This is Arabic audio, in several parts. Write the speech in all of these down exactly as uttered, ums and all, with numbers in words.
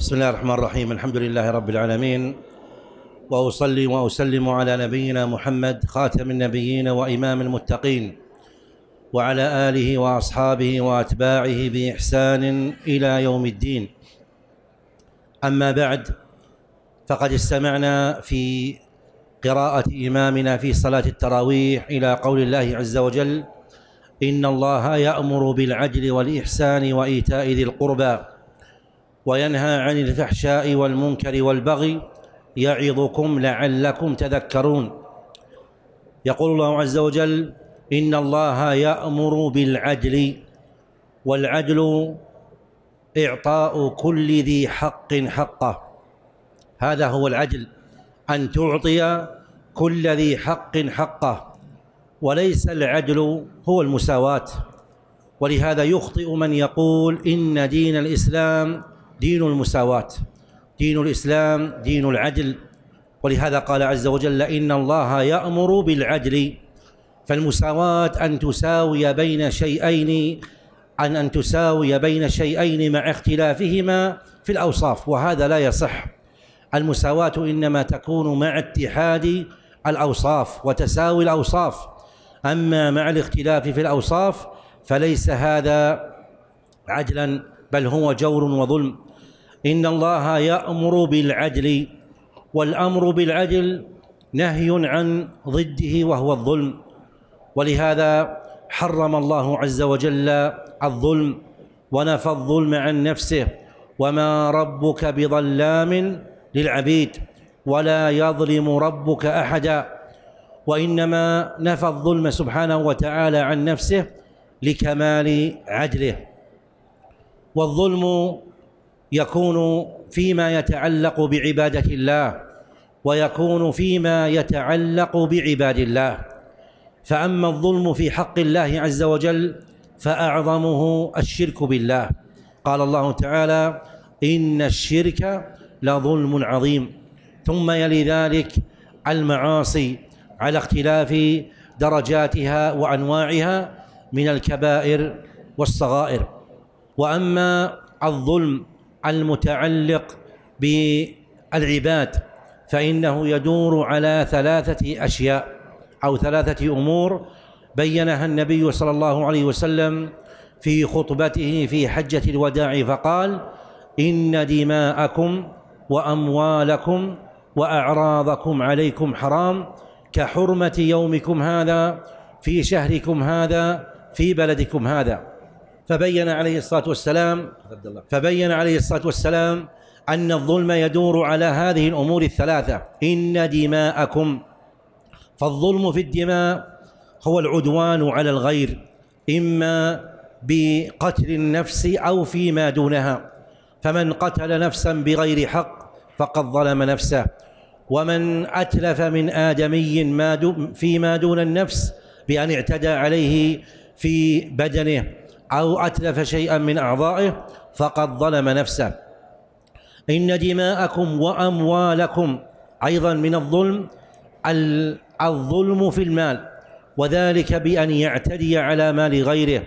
بسم الله الرحمن الرحيم. الحمد لله رب العالمين، وأصلي وأسلم على نبينا محمد خاتم النبيين وإمام المتقين، وعلى آله وأصحابه وأتباعه بإحسان إلى يوم الدين. أما بعد، فقد استمعنا في قراءة إمامنا في صلاة التراويح إلى قول الله عز وجل: إن الله يأمر بالعدل والإحسان وإيتاء ذي القربى وينهى عن الفحشاء والمنكر والبغي يعظكم لعلكم تذكرون. يقول الله عز وجل: إن الله يأمر بالعدل، والعدل إعطاء كل ذي حق حقه، هذا هو العدل، أن تعطي كل ذي حق حقه، وليس العدل هو المساواة. ولهذا يخطئ من يقول إن دين الإسلام دين المساواة، دين الإسلام دين العدل، ولهذا قال عز وجل: إن الله يأمر بالعدل. فالمساواة أن تساوي بين شيئين، أن أن تساوي بين شيئين مع اختلافهما في الأوصاف، وهذا لا يصح. المساواة إنما تكون مع اتحاد الأوصاف وتساوي الأوصاف، أما مع الاختلاف في الأوصاف فليس هذا عدلا، بل هو جور وظلم. إن الله يأمر بالعدل، والأمر بالعدل نهي عن ضده وهو الظلم، ولهذا حرم الله عز وجل الظلم ونفى الظلم عن نفسه: وما ربك بظلام للعبيد ولا يظلم ربك أحدا. وإنما نفى الظلم سبحانه وتعالى عن نفسه لكمال عدله. والظلم يكون فيما يتعلق بعبادة الله، ويكون فيما يتعلق بعباد الله. فأما الظلم في حق الله عز وجل فأعظمه الشرك بالله، قال الله تعالى: إن الشرك لظلم عظيم. ثم يلي ذلك المعاصي على اختلاف درجاتها وأنواعها من الكبائر والصغائر. وأما الظلم المتعلق بالعباد فإنه يدور على ثلاثة أشياء أو ثلاثة أمور بيّنها النبي صلى الله عليه وسلم في خطبته في حجة الوداع، فقال: إن دماءكم وأموالكم وأعراضكم عليكم حرام كحرمة يومكم هذا في شهركم هذا في بلدكم هذا. فبين عليه الصلاة والسلام فبين عليه الصلاة والسلام أن الظلم يدور على هذه الأمور الثلاثة. إن دماءكم، فالظلم في الدماء هو العدوان على الغير، إما بقتل النفس أو فيما دونها. فمن قتل نفسا بغير حق فقد ظلم نفسه، ومن أتلف من آدمي ما فيما دون النفس بأن اعتدى عليه في بدنه أو أتلف شيئا من أعضائه فقد ظلم نفسه. إن دماءكم وأموالكم، أيضا من الظلم الظلم في المال، وذلك بأن يعتدي على مال غيره،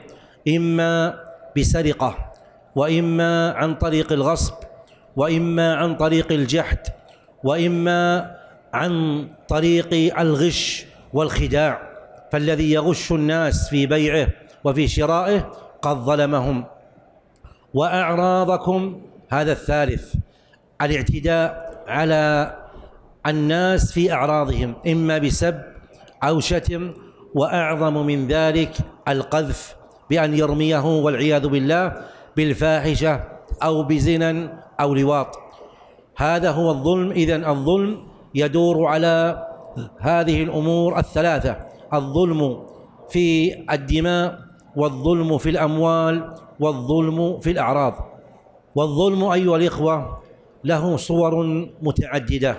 إما بسرقة، وإما عن طريق الغصب، وإما عن طريق الجحد، وإما عن طريق الغش والخداع. فالذي يغش الناس في بيعه وفي شرائه قد ظلمهم. وأعراضكم، هذا الثالث، الاعتداء على الناس في أعراضهم، إما بسب أو شتم، وأعظم من ذلك القذف، بأن يرميه والعياذ بالله بالفاحشة أو بزنا أو لواط. هذا هو الظلم. إذن الظلم يدور على هذه الأمور الثلاثة: الظلم في الدماء، والظلم في الأموال، والظلم في الأعراض. والظلم أيها الإخوة له صور متعددة.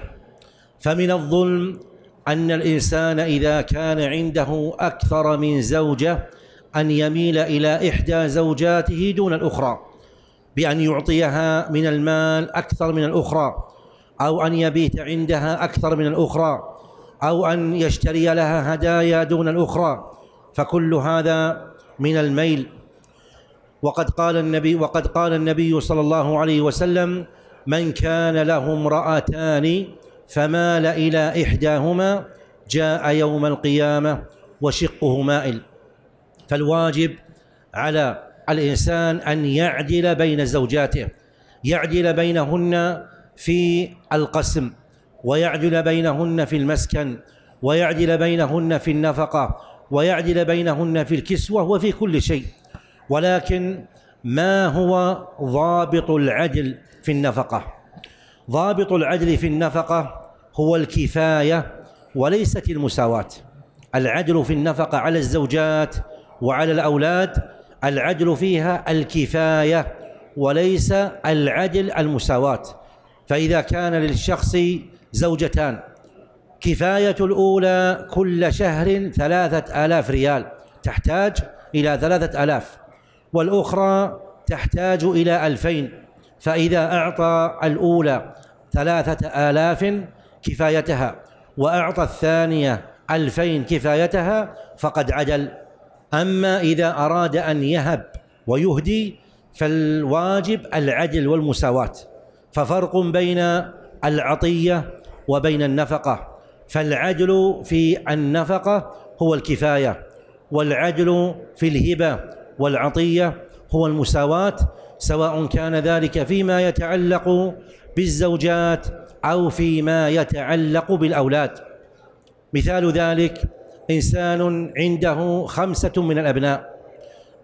فمن الظلم أن الإنسان إذا كان عنده أكثر من زوجة أن يميل إلى إحدى زوجاته دون الأخرى، بأن يعطيها من المال أكثر من الأخرى، أو أن يبيت عندها أكثر من الأخرى، أو أن يشتري لها هدايا دون الأخرى. فكل هذا من الميل. وقد قال النبي وقد قال النبي صلى الله عليه وسلم: من كان له امرأتان فمال إلى إحداهما جاء يوم القيامة وشقه مائل. فالواجب على الإنسان أن يعدل بين زوجاته، يعدل بينهن في القسم، ويعدل بينهن في المسكن، ويعدل بينهن في النفقة، ويعدل بينهن في الكسوة وفي كل شيء. ولكن ما هو ضابط العدل في النفقة؟ ضابط العدل في النفقة هو الكفاية وليست المساواة. العدل في النفقة على الزوجات وعلى الأولاد العدل فيها الكفاية وليس العدل المساواة. فإذا كان للشخص زوجتان كفاية الأولى كل شهر ثلاثة آلاف ريال، تحتاج إلى ثلاثة آلاف، والأخرى تحتاج إلى ألفين، فإذا أعطى الأولى ثلاثة آلاف كفايتها وأعطى الثانية ألفين كفايتها فقد عدل. أما إذا أراد أن يهب ويهدي فالواجب العدل والمساواة، ففرق بين العطية وبين النفقة. فالعدل في النفقة هو الكفاية، والعدل في الهبة والعطية هو المساواة، سواء كان ذلك فيما يتعلق بالزوجات أو فيما يتعلق بالأولاد. مثال ذلك إنسان عنده خمسة من الأبناء،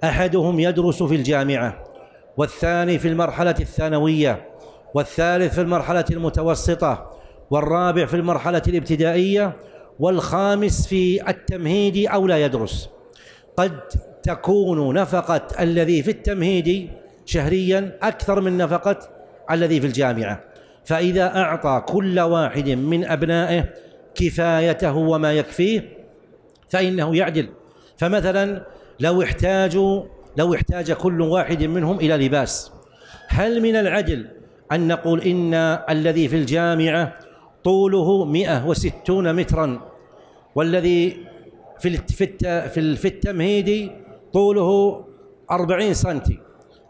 أحدهم يدرس في الجامعة، والثاني في المرحلة الثانوية، والثالث في المرحلة المتوسطة، والرابع في المرحلة الابتدائية، والخامس في التمهيد أو لا يدرس. قد تكون نفقة الذي في التمهيد شهريا أكثر من نفقة الذي في الجامعة، فإذا أعطى كل واحد من أبنائه كفايته وما يكفيه فإنه يعدل. فمثلا لو احتاجوا لو احتاج كل واحد منهم إلى لباس، هل من العدل أن نقول إن الذي في الجامعة طوله مئة وستين مترا والذي في في في التمهيدي طوله أربعين سنتي؟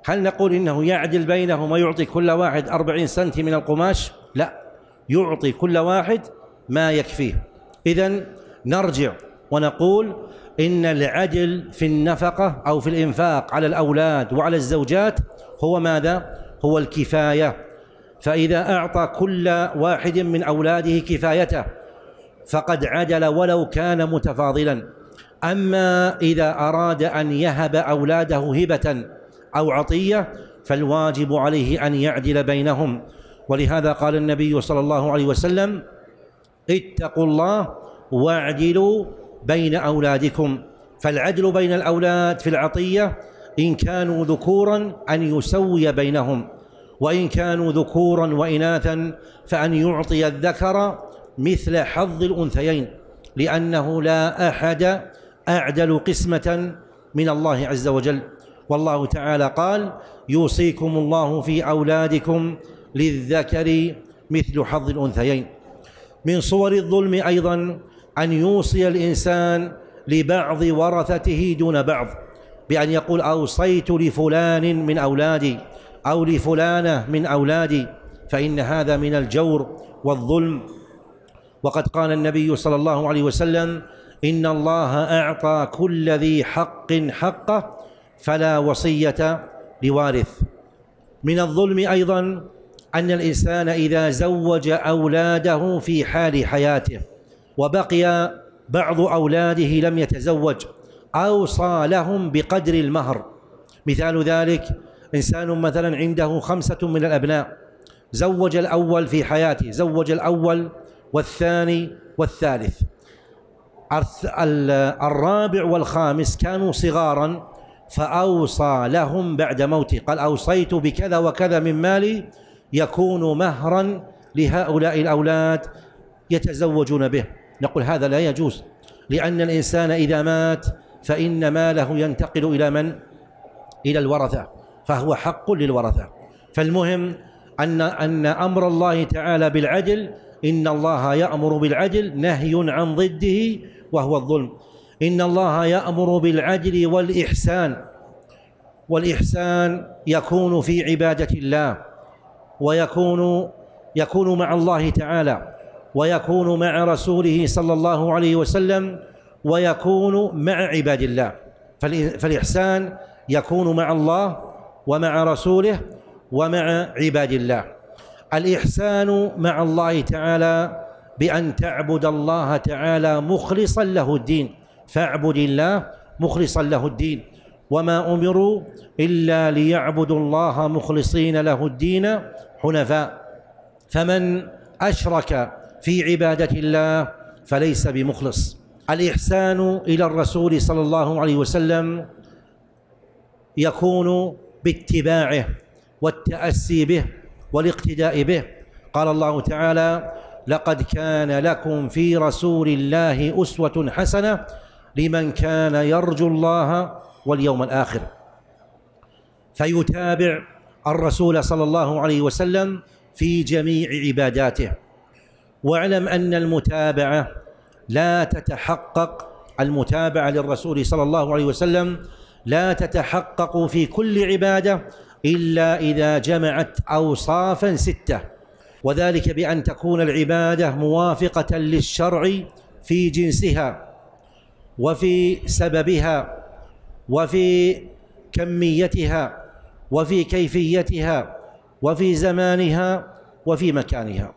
هل نقول إنه يعدل بينهم ويعطي كل واحد أربعين سنتي من القماش؟ لا، يعطي كل واحد ما يكفيه. إذن نرجع ونقول إن العدل في النفقة أو في الإنفاق على الأولاد وعلى الزوجات هو ماذا؟ هو الكفاية. فإذا أعطى كل واحد من أولاده كفايته فقد عدل ولو كان متفاضلا. أما إذا أراد أن يهب أولاده هبة أو عطية فالواجب عليه أن يعدل بينهم. ولهذا قال النبي صلى الله عليه وسلم: اتقوا الله واعدلوا بين أولادكم. فالعدل بين الأولاد في العطية إن كانوا ذكورا أن يسوي بينهم، وإن كانوا ذكورا وإناثا فأن يعطي الذكر مثل حظ الأنثيين، لأنه لا أحد أعدل قسمة من الله عز وجل. والله تعالى قال: يوصيكم الله في أولادكم للذكر مثل حظ الأنثيين. من صور الظلم أيضا أن يوصي الإنسان لبعض ورثته دون بعض، بأن يقول: أوصيت لفلان من أولادي أو لفلانة من أولادي، فإن هذا من الجور والظلم. وقد قال النبي صلى الله عليه وسلم: إن الله أعطى كل ذي حق حقه فلا وصية لوارث. من الظلم أيضا أن الإنسان إذا زوج أولاده في حال حياته وبقي بعض أولاده لم يتزوج أوصى لهم بقدر المهر. مثال ذلك إنسان مثلا عنده خمسة من الأبناء، زوج الأول في حياته، زوج الأول والثاني والثالث، الرابع والخامس كانوا صغارا فأوصى لهم بعد موته، قال: أوصيت بكذا وكذا من مالي يكون مهرا لهؤلاء الأولاد يتزوجون به. نقول هذا لا يجوز، لأن الإنسان إذا مات فإن ماله ينتقل إلى من؟ إلى الورثة، فهو حق للورثة. فالمهم أن أن أمر الله تعالى بالعدل، إن الله يأمر بالعدل، نهي عن ضده وهو الظلم. إن الله يأمر بالعدل والإحسان، والإحسان يكون في عبادة الله ويكون يكون مع الله تعالى، ويكون مع رسوله صلى الله عليه وسلم، ويكون مع عباد الله. فالإحسان يكون مع الله ومع رسوله ومع عباد الله. الإحسان مع الله تعالى بأن تعبد الله تعالى مخلصا له الدين، فاعبد الله مخلصا له الدين. وما أمروا إلا ليعبدوا الله مخلصين له الدين حنفاء، فمن أشرك في عبادة الله فليس بمخلص. الإحسان إلى الرسول صلى الله عليه وسلم يكون باتباعه والتأسي به والاقتداء به. قال الله تعالى: لقد كان لكم في رسول الله أسوة حسنة لمن كان يرجو الله واليوم الآخر. فيتابع الرسول صلى الله عليه وسلم في جميع عباداته. واعلم أن المتابعة لا تتحقق، المتابعة للرسول صلى الله عليه وسلم لا تتحقق في كل عبادة إلا إذا جمعت أوصافا ستة، وذلك بأن تكون العبادة موافقة للشرع في جنسها وفي سببها وفي كميتها وفي كيفيتها وفي زمانها وفي مكانها.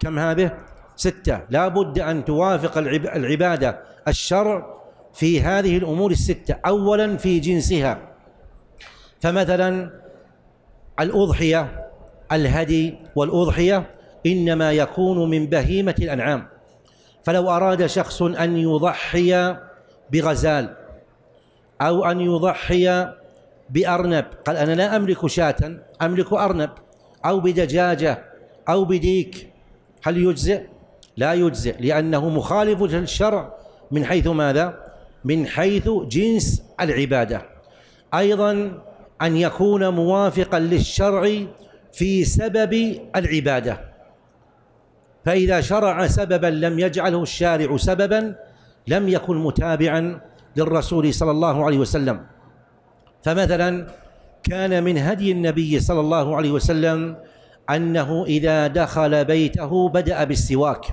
كم هذه؟ ستة. لا بد أن توافق العبادة الشرع في هذه الأمور الستة. أولا في جنسها، فمثلا الأضحية، الهدي والأضحية إنما يكون من بهيمة الأنعام، فلو أراد شخص أن يضحي بغزال أو أن يضحي بأرنب، قال أنا لا أملك شاة، أملك أرنب، أو بدجاجة أو بديك، هل يجزئ؟ لا يجزئ، لأنه مخالف للشرع من حيث ماذا؟ من حيث جنس العبادة. أيضا أن يكون موافقا للشرع في سبب العبادة، فإذا شرع سببا لم يجعله الشارع سببا لم يكن متابعا للرسول صلى الله عليه وسلم. فمثلا كان من هدي النبي صلى الله عليه وسلم أنه إذا دخل بيته بدأ بالسواك،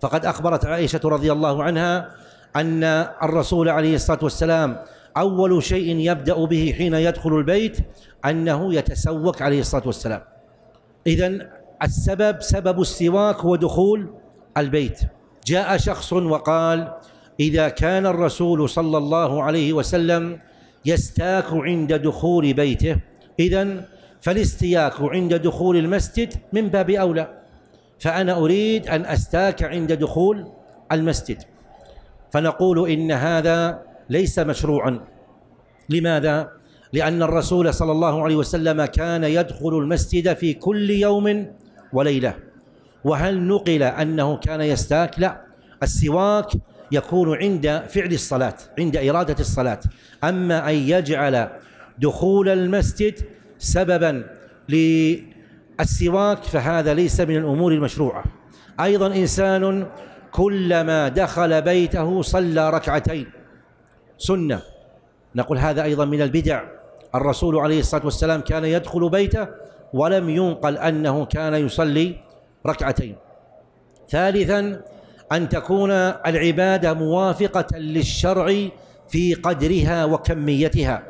فقد أخبرت عائشة رضي الله عنها أن الرسول عليه الصلاة والسلام أول شيء يبدأ به حين يدخل البيت أنه يتسوك عليه الصلاة والسلام. إذن السبب سبب السواك هو دخول البيت. جاء شخص وقال: إذا كان الرسول صلى الله عليه وسلم يستاك عند دخول بيته، إذن فالاستياك عند دخول المسجد من باب أولى، فأنا أريد أن أستاك عند دخول المسجد. فنقول إن هذا ليس مشروعا. لماذا؟ لأن الرسول صلى الله عليه وسلم كان يدخل المسجد في كل يوم وليلة. وهل نقل أنه كان يستاك؟ لا، السواك يكون عند فعل الصلاة، عند إرادة الصلاة. أما أن يجعل دخول المسجد سببا للسواك فهذا ليس من الأمور المشروعة. أيضا إنسان كلما دخل بيته صلى ركعتين سنة، نقول هذا أيضا من البدع. الرسول عليه الصلاة والسلام كان يدخل بيته ولم ينقل أنه كان يصلي ركعتين. ثالثا أن تكون العبادة موافقة للشرع في قدرها وكميتها،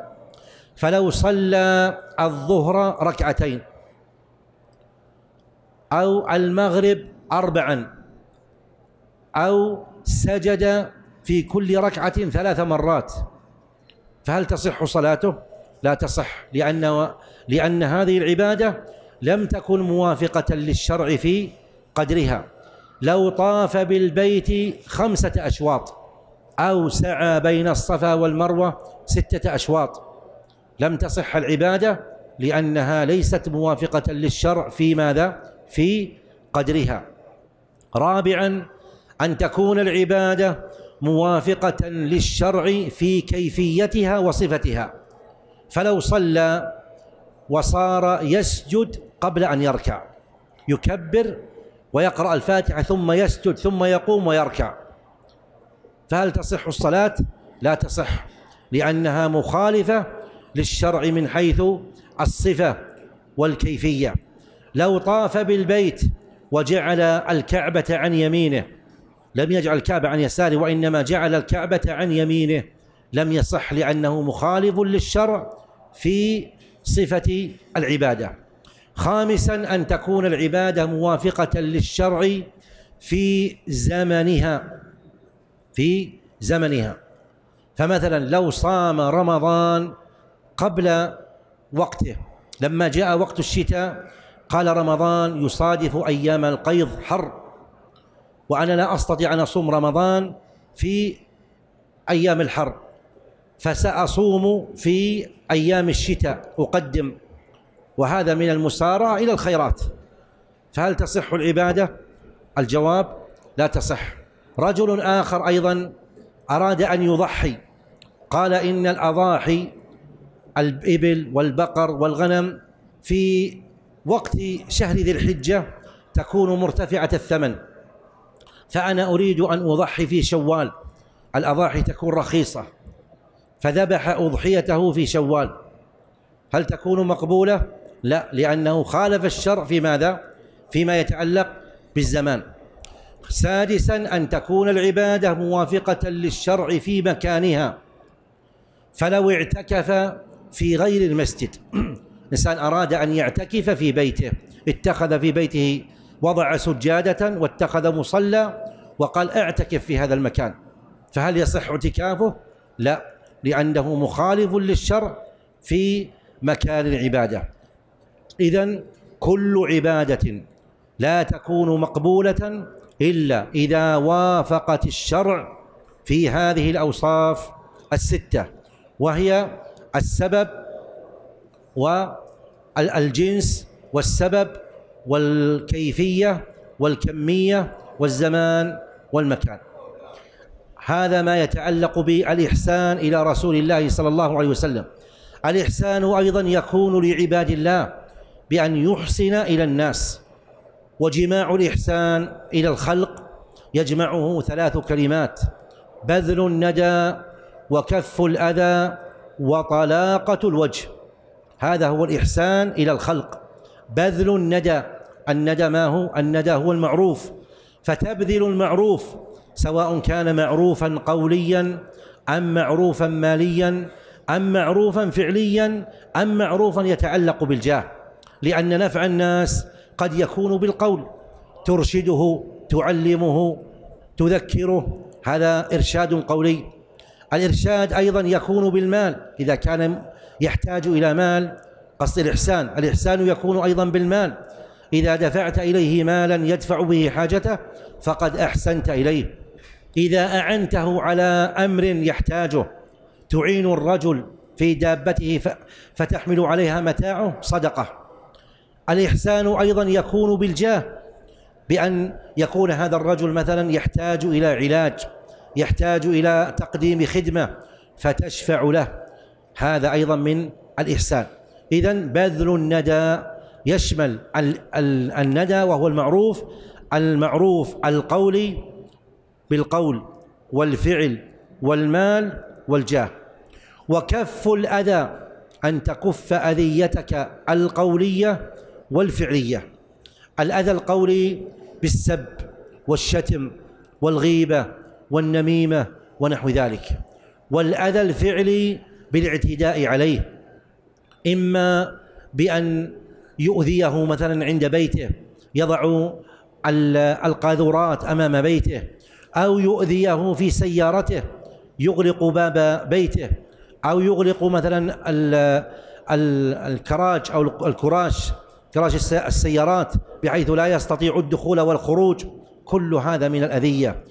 فلو صلى الظهر ركعتين أو المغرب أربعا أو سجد في كل ركعة ثلاث مرات، فهل تصح صلاته؟ لا تصح، لأن, لأن هذه العبادة لم تكن موافقة للشرع في قدرها. لو طاف بالبيت خمسة أشواط أو سعى بين الصفا والمروة ستة أشواط لم تصح العبادة، لأنها ليست موافقة للشرع في ماذا؟ في قدرها. رابعا أن تكون العبادة موافقة للشرع في كيفيتها وصفتها، فلو صلى وصار يسجد قبل أن يركع، يكبر ويقرأ الفاتحة ثم يسجد ثم يقوم ويركع، فهل تصح الصلاة؟ لا تصح، لأنها مخالفة للشرع من حيث الصفة والكيفية. لو طاف بالبيت وجعل الكعبة عن يمينه، لم يجعل الكعبة عن يساره وإنما جعل الكعبة عن يمينه، لم يصح لأنه مخالف للشرع في صفة العبادة. خامسا أن تكون العبادة موافقة للشرع في زمنها في زمنها فمثلا لو صام رمضان قبل وقته، لما جاء وقت الشتاء قال رمضان يصادف أيام القيض حر، وأنا لا أستطيع أن أصوم رمضان في أيام الحر، فسأصوم في أيام الشتاء أقدم، وهذا من المسارعة إلى الخيرات. فهل تصح العبادة؟ الجواب لا تصح. رجل آخر أيضا أراد أن يضحي، قال إن الأضاحي الإبل والبقر والغنم في وقت شهر ذي الحجة تكون مرتفعة الثمن، فأنا أريد أن أضحي في شوال، الأضاحي تكون رخيصة، فذبح أضحيته في شوال، هل تكون مقبولة؟ لا، لأنه خالف الشرع في ماذا؟ فيما يتعلق بالزمان. سادسا أن تكون العبادة موافقة للشرع في مكانها، فلو اعتكف في غير المسجد، إنسان أراد أن يعتكف في بيته، اتخذ في بيته وضع سجادة واتخذ مصلى وقال اعتكف في هذا المكان، فهل يصح اعتكافه؟ لا، لأنه مخالف للشرع في مكان العبادة. إذن كل عبادة لا تكون مقبولة إلا إذا وافقت الشرع في هذه الأوصاف الستة، وهي السبب والجنس والسبب والكيفية والكمية والزمان والمكان. هذا ما يتعلق بالإحسان إلى رسول الله صلى الله عليه وسلم. الإحسان أيضا يكون لعباد الله بأن يحسن إلى الناس، وجماع الإحسان إلى الخلق يجمعه ثلاث كلمات: بذل الندى وكف الأذى وطلاقة الوجه. هذا هو الإحسان إلى الخلق، بذل الندى. الندى ما هو؟ الندى هو المعروف، فتبذل المعروف سواء كان معروفا قوليا أم معروفا ماليا أم معروفا فعليا أم معروفا يتعلق بالجاه، لأن نفع الناس قد يكون بالقول، ترشده، تعلمه، تذكره، هذا إرشاد قولي. الإرشاد أيضا يكون بالمال، إذا كان يحتاج إلى مال، قصد الإحسان، الإحسان يكون أيضا بالمال، إذا دفعت إليه مالا يدفع به حاجته فقد أحسنت إليه. إذا أعنته على أمر يحتاجه، تعين الرجل في دابته فتحمل عليها متاعه، صدقة. الإحسان أيضا يكون بالجاه، بأن يكون هذا الرجل مثلا يحتاج إلى علاج، يحتاج إلى تقديم خدمة فتشفع له، هذا أيضا من الإحسان. إذن بذل الندى يشمل الندى وهو المعروف، المعروف القولي بالقول والفعل والمال والجاه. وكف الأذى أن تكف أذيتك القولية والفعلية. الأذى القولي بالسب والشتم والغيبة والنميمة ونحو ذلك، والأذى الفعلي بالاعتداء عليه، إما بأن يؤذيه مثلا عند بيته، يضع القاذورات أمام بيته، أو يؤذيه في سيارته، يغلق باب بيته، أو يغلق مثلا ال ال الكراج أو الكراش كراج السيارات بحيث لا يستطيع الدخول والخروج، كل هذا من الأذية.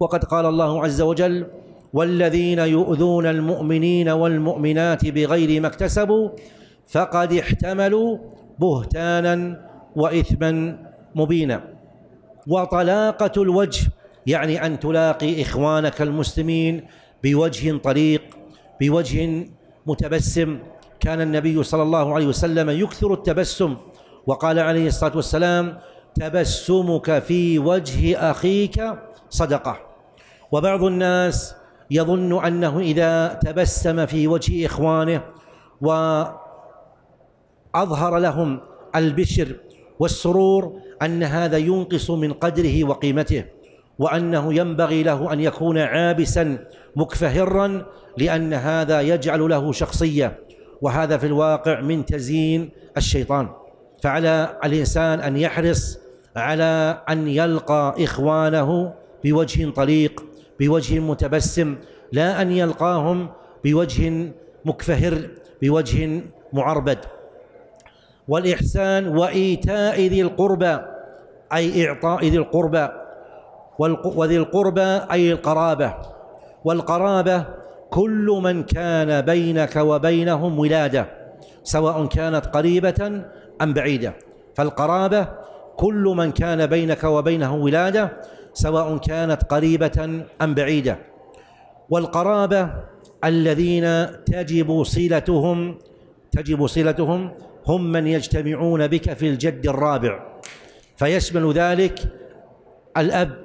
وقد قال الله عز وجل: والذين يؤذون المؤمنين والمؤمنات بغير ما اكتسبوا فقد احتملوا بهتانا وإثما مبينا. وطلاقة الوجه يعني أن تلاقي إخوانك المسلمين بوجه طليق، بوجه متبسم. كان النبي صلى الله عليه وسلم يكثر التبسم، وقال عليه الصلاة والسلام: تبسمك في وجه أخيك صدقة. وبعض الناس يظن أنه إذا تبسم في وجه إخوانه وأظهر لهم البشر والسرور أن هذا ينقص من قدره وقيمته، وأنه ينبغي له أن يكون عابسا مكفهرا، لأن هذا يجعل له شخصية، وهذا في الواقع من تزيين الشيطان. فعلى الإنسان أن يحرص على أن يلقى إخوانه بوجه طليق، بوجه متبسم، لا أن يلقاهم بوجه مكفهر، بوجه معربد. والإحسان وإيتاء ذي القربى، أي إعطاء ذي القربى، وذي القربى أي القرابة. والقرابة كل من كان بينك وبينهم ولادة، سواء كانت قريبة أم بعيدة. فالقرابة كل من كان بينك وبينه ولادة، سواء كانت قريبة أم بعيدة. والقرابة الذين تجب صلتهم تجب صلتهم هم من يجتمعون بك في الجد الرابع، فيشمل ذلك الأب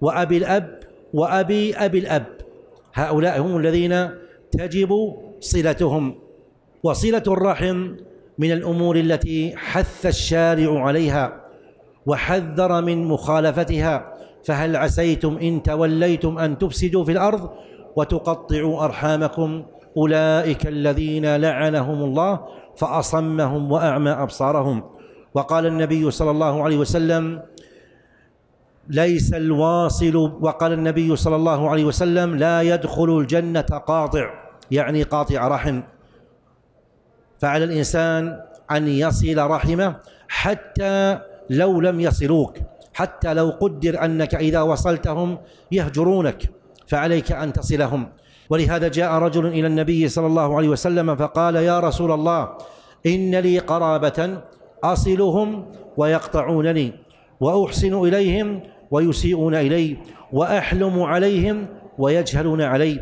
وأبي الأب وأبي أبي الأب. هؤلاء هم الذين تجب صلتهم. وصلة الرحم من الأمور التي حث الشارع عليها وحذر من مخالفتها، فهل عسيتم إن توليتم أن تفسدوا في الأرض وتقطعوا أرحامكم أولئك الذين لعنهم الله فأصمهم وأعمى أبصارهم. وقال النبي صلى الله عليه وسلم ليس الواصل وقال النبي صلى الله عليه وسلم لا يدخل الجنة قاطع، يعني قاطع رحم. فعلى الإنسان أن يصل رحمه حتى لو لم يصلوك، حتى لو قدر أنك إذا وصلتهم يهجرونك، فعليك أن تصلهم. ولهذا جاء رجل إلى النبي صلى الله عليه وسلم فقال يا رسول الله إن لي قرابة أصلهم ويقطعونني، وأحسن إليهم ويسيئون إلي، وأحلم عليهم ويجهلون علي.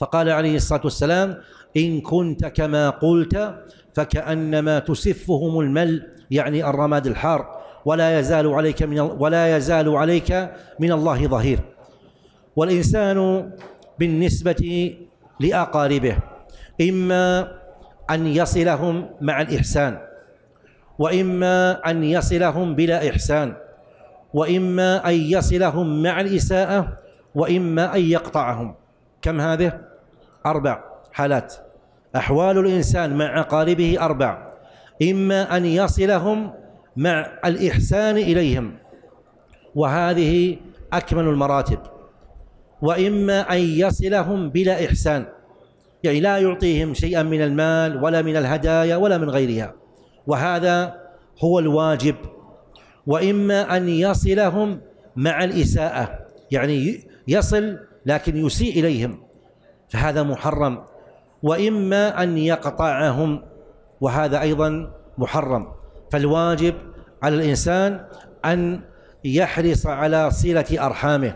فقال عليه الصلاة والسلام إن كنت كما قلت فكأنما تسفهم المل، يعني الرماد الحار، ولا يزال عليك من ولا يزال عليك من الله ظهير. والإنسان بالنسبة لأقاربه إما أن يصلهم مع الإحسان، وإما أن يصلهم بلا إحسان، وإما أن يصلهم مع الإساءة، وإما أن يقطعهم. كم هذه؟ أربع حالات. أحوال الإنسان مع أقاربه أربع: إما أن يصلهم مع الإحسان إليهم، وهذه أكمل المراتب، وإما أن يصلهم بلا إحسان، يعني لا يعطيهم شيئا من المال ولا من الهدايا ولا من غيرها، وهذا هو الواجب. وإما أن يصلهم مع الإساءة، يعني يصل لكن يسيء إليهم، فهذا محرم. وإما أن يقطعهم، وهذا أيضا محرم. فالواجب على الإنسان أن يحرص على صلة أرحامه.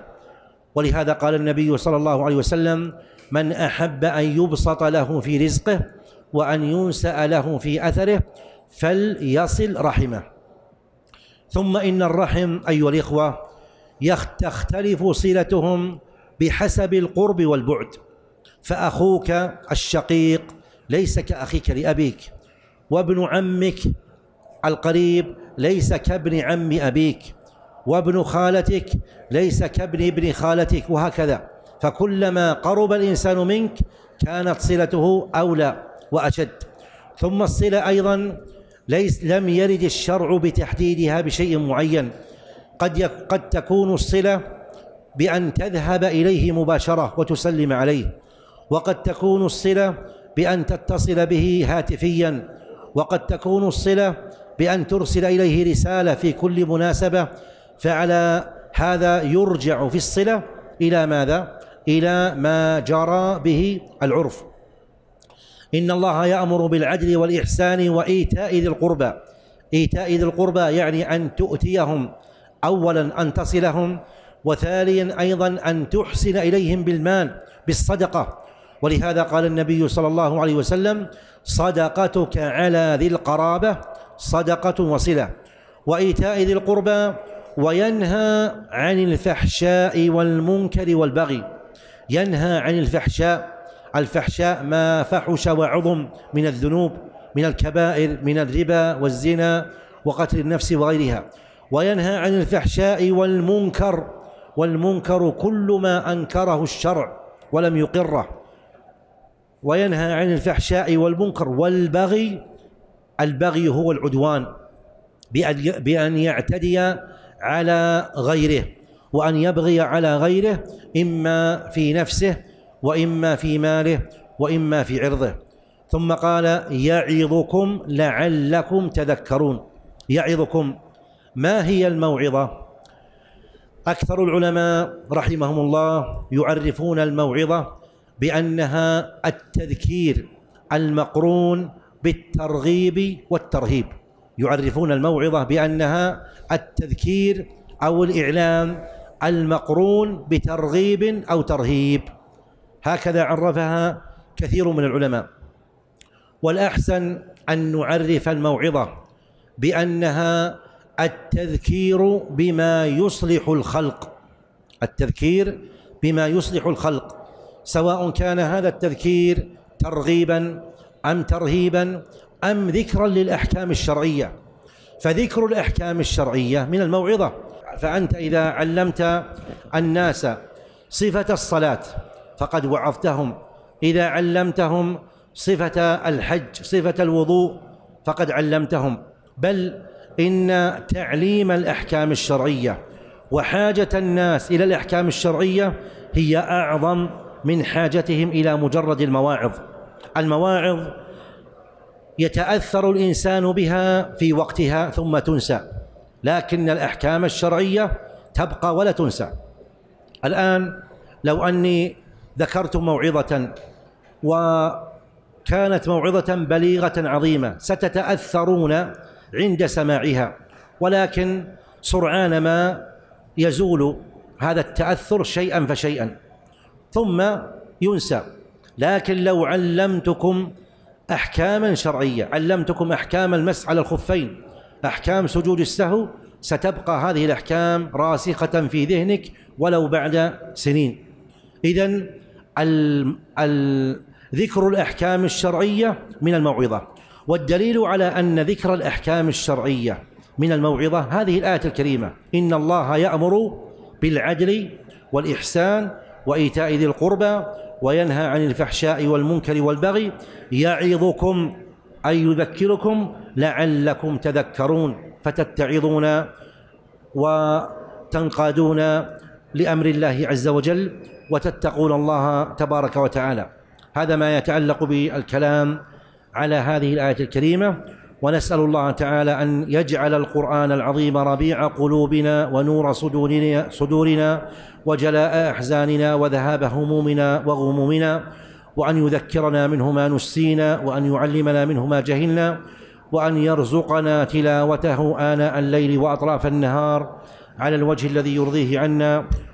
ولهذا قال النبي صلى الله عليه وسلم من أحب أن يبسط له في رزقه وأن ينسأ له في أثره فليصل رحمه. ثم إن الرحم أيها الإخوة تختلف صلتهم بحسب القرب والبعد، فأخوك الشقيق ليس كأخيك لأبيك، وابن عمك القريب ليس كابن عم أبيك، وابن خالتك ليس كابن ابن خالتك، وهكذا. فكلما قرب الإنسان منك كانت صلته أولى وأشد. ثم الصلة أيضا ليس لم يرد الشرع بتحديدها بشيء معين، قد قد تكون الصلة بأن تذهب إليه مباشرة وتسلم عليه، وقد تكون الصلة بأن تتصل به هاتفيا، وقد تكون الصلة بأن ترسل إليه رسالة في كل مناسبة. فعلى هذا يرجع في الصلة إلى ماذا؟ إلى ما جرى به العرف. إن الله يأمر بالعدل والإحسان وإيتاء ذي القربى. إيتاء ذي القربى يعني أن تؤتيهم، أولا أن تصلهم، وثانيا أيضا أن تحسن إليهم بالمال بالصدقة. ولهذا قال النبي صلى الله عليه وسلم صدقتك على ذي القرابة صدقة وصلة. وإيتاء ذي القربى وينهى عن الفحشاء والمنكر والبغي. ينهى عن الفحشاء، الفحشاء ما فحش وعظم من الذنوب، من الكبائر من الربا والزنا وقتل النفس وغيرها، وينهى عن الفحشاء والمنكر، والمنكر كل ما أنكره الشرع ولم يقره، وينهى عن الفحشاء والمنكر والبغي. البغي هو العدوان بأن يعتدي على غيره وأن يبغي على غيره، إما في نفسه وإما في ماله وإما في عرضه. ثم قال يعظكم لعلكم تذكرون. يعظكم، ما هي الموعظة؟ أكثر العلماء رحمهم الله يعرفون الموعظة بأنها التذكير المقرون بالترغيب والترهيب، يعرفون الموعظة بأنها التذكير أو الإعلام المقرون بترغيب أو ترهيب، هكذا عرفها كثير من العلماء. والأحسن أن نعرف الموعظة بأنها التذكير بما يصلح الخلق، التذكير بما يصلح الخلق، سواء كان هذا التذكير ترغيبا أم ترهيبا أم ذكرا للأحكام الشرعية، فذكر الأحكام الشرعية من الموعظة. فأنت إذا علمت الناس صفة الصلاة فقد وعظتهم، إذا علمتهم صفة الحج صفة الوضوء فقد علمتهم، بل إن تعليم الأحكام الشرعية وحاجة الناس إلى الأحكام الشرعية هي أعظم من حاجتهم إلى مجرد المواعظ. المواعظ يتأثر الإنسان بها في وقتها ثم تنسى، لكن الأحكام الشرعية تبقى ولا تنسى. الآن لو أني ذكرت موعظة وكانت موعظة بليغة عظيمة ستتأثرون عند سماعها، ولكن سرعان ما يزول هذا التأثر شيئا فشيئا ثم ينسى. لكن لو علمتكم أحكاما شرعية، علمتكم أحكام المس على الخفين، أحكام سجود السهو، ستبقى هذه الأحكام راسخة في ذهنك ولو بعد سنين. إذن ذكر الأحكام الشرعية من الموعظة. والدليل على أن ذكر الأحكام الشرعية من الموعظة هذه الآية الكريمة، إن الله يأمر بالعدل والإحسان وإيتاء ذي القربى وينهى عن الفحشاء والمنكر والبغي يعظكم، أي يذكركم، لعلكم تذكرون فتتعظون وتنقادون لأمر الله عز وجل وتتقون الله تبارك وتعالى. هذا ما يتعلق بالكلام على هذه الآية الكريمة، ونسأل الله تعالى أن يجعل القرآن العظيم ربيع قلوبنا ونور صدورنا وجلاء أحزاننا وذهاب همومنا وغمومنا، وأن يذكرنا منه ما نسينا وأن يعلمنا منه ما جهلنا، وأن يرزقنا تلاوته آناء الليل وأطراف النهار على الوجه الذي يرضيه عنا.